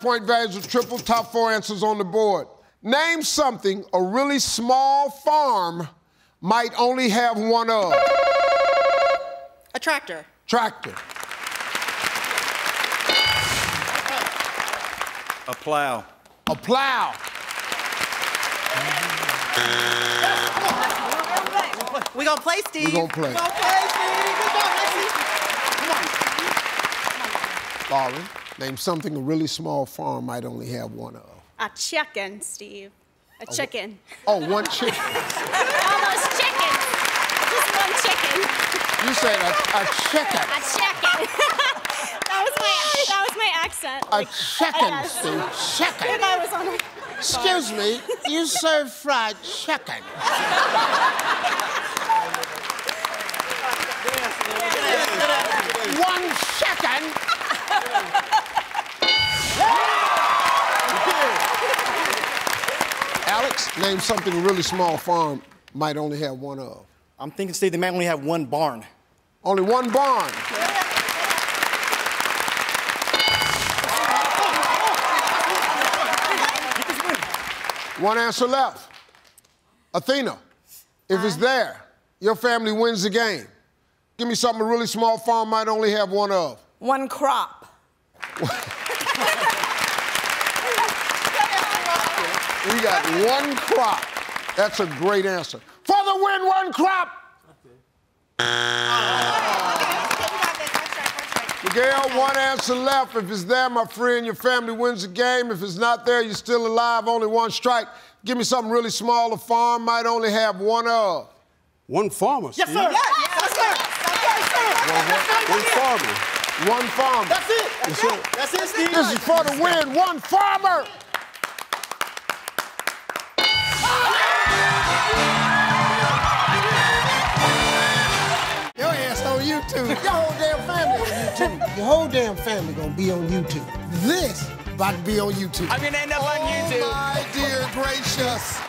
Point values are triple, top four answers on the board. Name something a really small farm might only have one of. A tractor. Tractor. A plow. A plow. We're gonna play, Steve. We're gonna play. We're gonna play, Steve. Good job, Steve. Come on. Lauren, name something a really small farm might only have one of. A chicken, Steve. A chicken. Oh, one chicken. All those chickens. Just one chicken. You said a chicken. A chicken. that was my accent. A like, chicken, Steve. Chicken. And I was on a... Excuse me, you serve fried chicken. One chicken. Alex, name something a really small farm might only have one of. I'm thinking, Steve, they might only have one barn. Only one barn. One answer left. Athena, if it's there, your family wins the game. Give me something a really small farm might only have one of. One crop. We got one crop. That's a great answer. For the win, one crop. Okay. Gail, one answer left. If it's there, my friend, your family wins the game. If it's not there, you're still alive. Only one strike. Give me something really small. A farm might only have one of. One farmer. Yes, sir. Yes, yes, sir. One farmer. One farmer. That's it. That's it. That's it, Steve. This is for the win. One farmer. Your whole damn family on YouTube. Your whole damn family gonna be on YouTube. This about to be on YouTube. I'm gonna end up on YouTube. Oh my dear gracious.